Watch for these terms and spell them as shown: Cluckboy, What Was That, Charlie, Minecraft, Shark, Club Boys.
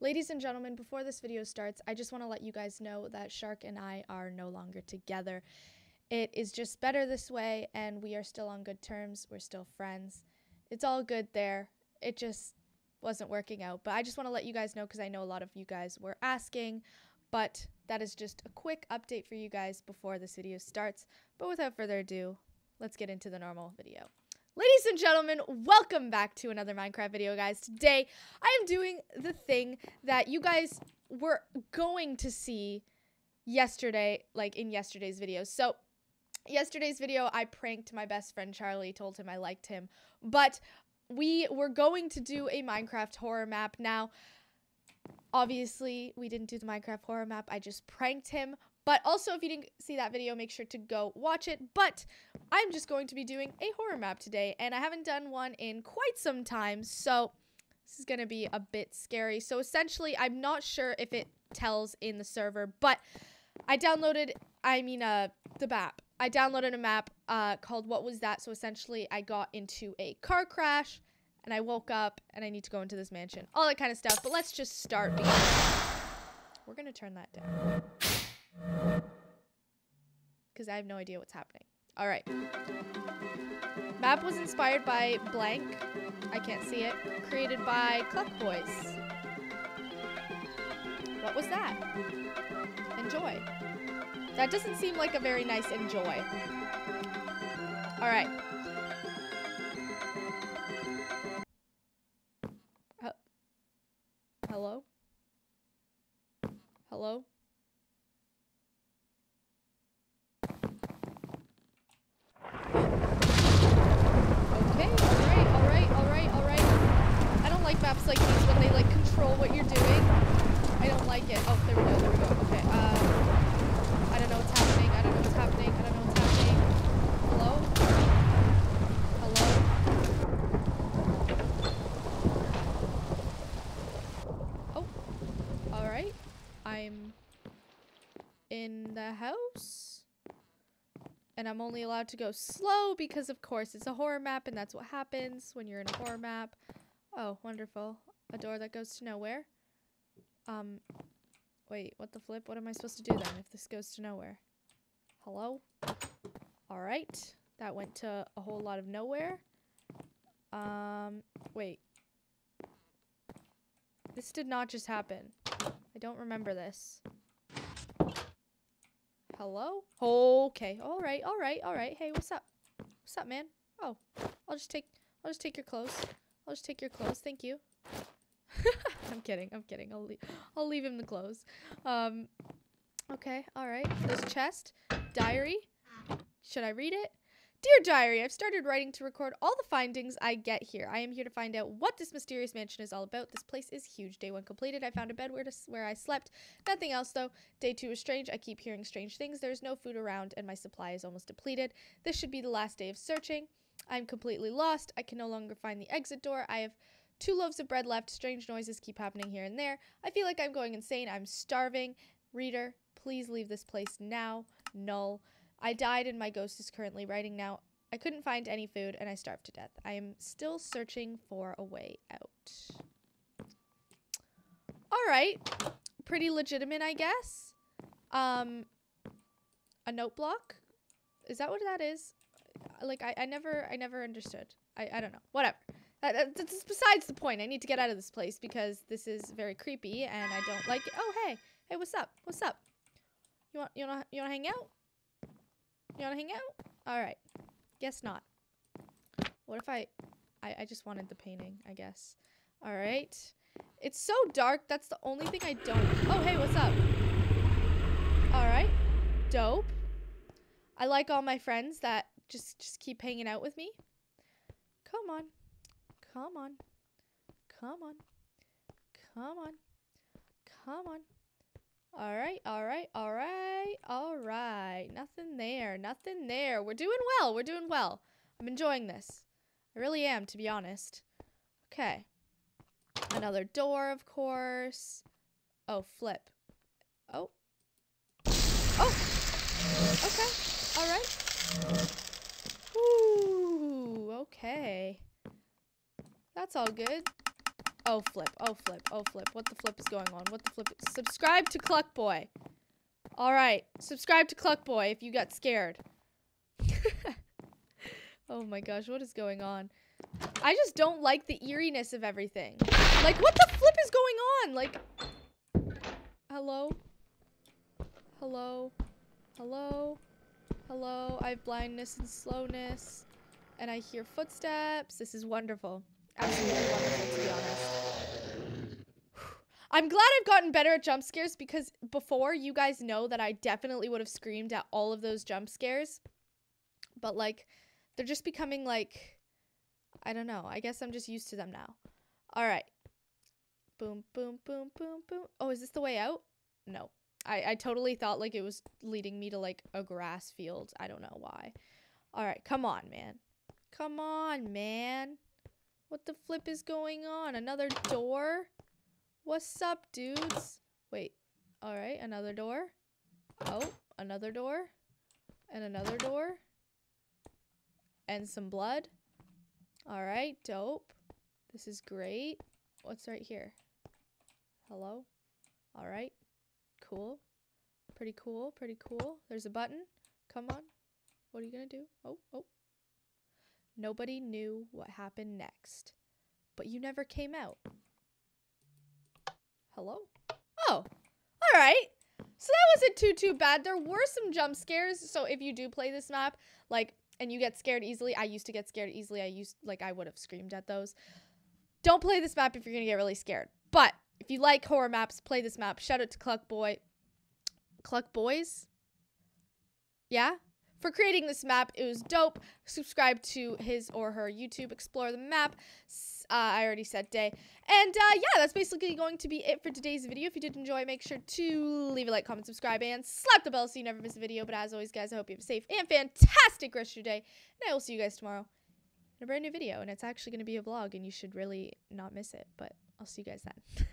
Ladies and gentlemen, before this video starts, I just want to let you guys know that Shark and I are no longer together. It is just better this way, and we are still on good terms. We're still friends. It's all good there. It just wasn't working out. But I just want to let you guys know because I know a lot of you guys were asking, but that is just a quick update for you guys before this video starts. But without further ado, let's get into the normal video. Ladies and gentlemen, welcome back to another Minecraft video, guys. Today, I am doing the thing that you guys were going to see yesterday, like in yesterday's video. So, yesterday's video, I pranked my best friend Charlie, told him I liked him. But we were going to do a Minecraft horror map. Now, obviously, we didn't do the Minecraft horror map. I just pranked him. But also, if you didn't see that video, make sure to go watch it. But I'm just going to be doing a horror map today, and I haven't done one in quite some time, so this is going to be a bit scary. So essentially, I'm not sure if it tells in the server, but I downloaded, the map. I downloaded a map called What Was That? So essentially, I got into a car crash, and I woke up, and I need to go into this mansion. All that kind of stuff, but let's just start because we're going to turn that down. Because I have no idea what's happening. All right. Map was inspired by blank. I can't see it. Created by Club Boys. What was that? Enjoy. That doesn't seem like a very nice enjoy. All right. Hello? Hello? Maps like these when they like control what you're doing. I don't like it. Oh, there we go. Okay. I don't know what's happening. Hello? Hello? Oh. Alright. I'm in the house. And I'm only allowed to go slow because of course it's a horror map and that's what happens when you're in a horror map. Oh, wonderful. A door that goes to nowhere. Wait, what the flip? What am I supposed to do then if this goes to nowhere? Hello? Alright. That went to a whole lot of nowhere. Wait. This did not just happen. I don't remember this. Hello? Okay. Alright. Hey, what's up? What's up, man? Oh, I'll just take your clothes. Thank you. I'm kidding. I'll leave him the clothes. Okay, all right. This chest, diary. Should I read it? Dear diary, I've started writing to record all the findings I get here. I am here to find out what this mysterious mansion is all about. This place is huge. Day 1 completed. I found a bed where I slept. Nothing else, though. Day 2 is strange. I keep hearing strange things. There's no food around, and my supply is almost depleted. This should be the last day of searching. I'm completely lost. I can no longer find the exit door. I have 2 loaves of bread left. Strange noises keep happening here and there. I feel like I'm going insane. I'm starving. Reader, please leave this place now. Null. I died and my ghost is currently writing now. I couldn't find any food and I starved to death. I am still searching for a way out. Alright. Pretty legitimate, I guess. A note block? Is that what that is? Like, I never understood. I don't know. Whatever. That's besides the point. I need to get out of this place because this is very creepy and I don't like it. Oh, hey. Hey, what's up? What's up? You want to hang out? You wanna hang out? Alright. Guess not. What if I just wanted the painting, I guess. Alright. It's so dark, that's the only thing I don't... Oh, hey, what's up? Alright. Dope. I like all my friends that just keep hanging out with me. Come on. All right. Nothing there. We're doing well. I'm enjoying this. I really am, to be honest. Okay. Another door, of course. Oh, flip. Oh. Okay. All right. Ooh, okay. That's all good. Oh, flip. Oh, flip. Oh, flip. What the flip is going on? What the flip is... Subscribe to Cluckboy. All right. Subscribe to Cluckboy if you got scared. Oh, my gosh. What is going on? I just don't like the eeriness of everything. Like, what the flip is going on? Like... Hello? Hello? Hello? Hello? I have blindness and slowness. And I hear footsteps. This is wonderful. Absolutely wonderful, to be honest. I'm glad I've gotten better at jump scares, because before, you guys know that I definitely would have screamed at all of those jump scares. But, like, they're just becoming, like, I don't know. I guess I'm just used to them now. All right. Boom, boom, boom, boom, boom. Oh, is this the way out? No. I totally thought, like, it was leading me to, like, a grass field. I don't know why. All right. Come on, man. Come on, man. What the flip is going on? Another door? What's up, dudes? Wait. All right. Another door. Oh, another door. And another door. And some blood. All right. Dope. This is great. What's right here? Hello? All right. Cool. Pretty cool. Pretty cool. There's a button. Come on. What are you going to do? Oh, oh. Nobody knew what happened next, but you never came out. Hello? Oh, all right. So that wasn't too bad. There were some jump scares. So if you do play this map, like, and you get scared easily, I used to get scared easily. I would have screamed at those. Don't play this map if you're gonna get really scared. But if you like horror maps, play this map. Shout out to Cluckboy, Club Boys. Yeah. For creating this map, it was dope. Subscribe to his or her YouTube. Explore the map. I already said day. And, yeah, that's basically going to be it for today's video. If you did enjoy, make sure to leave a like, comment, subscribe, and slap the bell so you never miss a video. But as always, guys, I hope you have a safe and fantastic rest of your day. And I will see you guys tomorrow in a brand new video. And it's actually going to be a vlog, and you should really not miss it. But I'll see you guys then.